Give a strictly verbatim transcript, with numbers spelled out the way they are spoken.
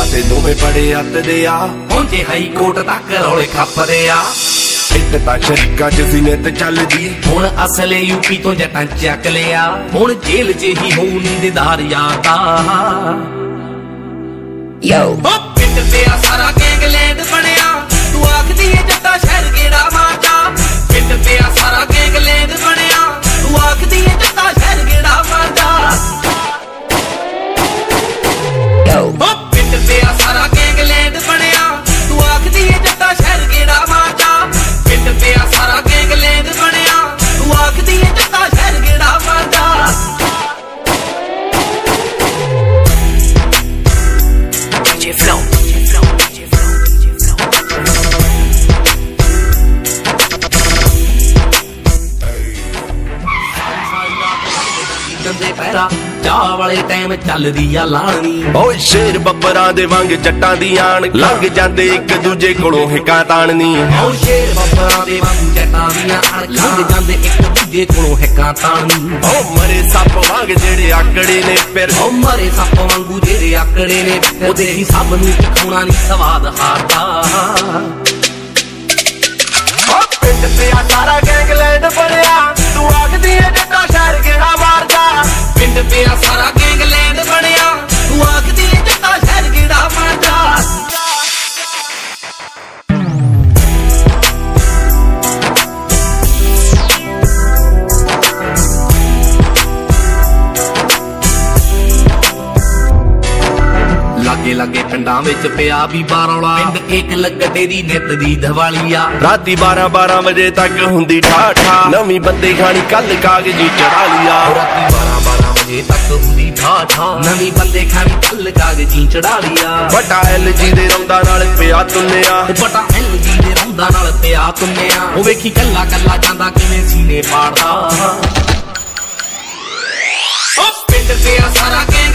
पासे दोवे बड़े अत दे आ पहुंचे हाई कोर्ट तक रौले खपदे आ। इत्त तक शक्का च जिनत चलदी हुण असले यूपी तो जटां चक लिया हुण जेल च ही हो निंदेदार यादा। यो ओ पिंड ते आ सारा गैंगलैंड बनिया तू आखदी ए जट्टा शहर केड़ा मारदा। पिंड ते आ सारा गैंगलैंड बनिया तू आखदी ए जट्टा शहर केड़ा मारदा। यो ਟਾਈਮ ਚੱਲਦੀ ਆ ਲਾਣੀ ਓਏ ਸ਼ੇਰ ਬੱਬਰਾਂ ਦੇ ਵਾਂਗ ਜੱਟਾਂ ਦੀ ਆਣ ਲੱਗ ਜਾਂਦੇ ਇੱਕ ਦੂਜੇ ਕੋਲੋਂ ਹਿੱਕਾਂ ਤਾਣਨੀ। ਓ ਸ਼ੇਰ ਬੱਬਰਾਂ ਦੇ ਵਾਂਗ ਜੱਟਾਂ ਦੀ ਆਣ ਲੱਗ ਜਾਂਦੇ ਇੱਕ ਦੂਜੇ ਕੋਲੋਂ ਹਿੱਕਾਂ ਤਾਣਨੀ। ਓ ਮਰੇ ਸੱਪ ਵਾਂਗ ਜਿਹੜੇ ਆਕੜੇ ਨੇ ਫਿਰ ਓ ਮਰੇ ਸੱਪ ਵਾਂਗੂ ਜਿਹੜੇ ਆਕੜੇ ਨੇ ਉਹਦੇ ਹੀ ਸਭ ਨੂੰ ਚਖਾਉਣਾ ਨਹੀਂ ਸਵਾਦ ਹਾਰਦਾ। ਓ ਪਿੰਡ ਤੇ ਆ ਸਾਰਾ ਗੈਂਗਲੈਂਡ ਬਣਿਆ ਤੂੰ ਆਖਦੀ ਏ ਜੱਟਾਂ ਸ਼ਹਿਰ ਕਿਹੜਾ ਮਾਰਦਾ। ਪਿੰਡ ਤੇ ਆ ਸਾਰਾ लगे पिंडा विच पिया भी बारौला पिंड एक लगदे दी नित दी दिवालिया राती बारह बारह बजे तक हुंदी ठाठा नवी बत्ती खानी कल कागजी चढ़ा लिया। राती बारह बारह बजे तक हुंदी ठाठा नवी बत्ती खानी कल कागजी चढ़ा लिया। बटा एल जी दे रौंदा नाल पिया तुन्निया बटा एल जी दे रौंदा नाल पिया तुन्निया ओ वेखी कल्ला कल्ला जांदा किवें सीने पाड़दा। ओ पिंड ते आ सारा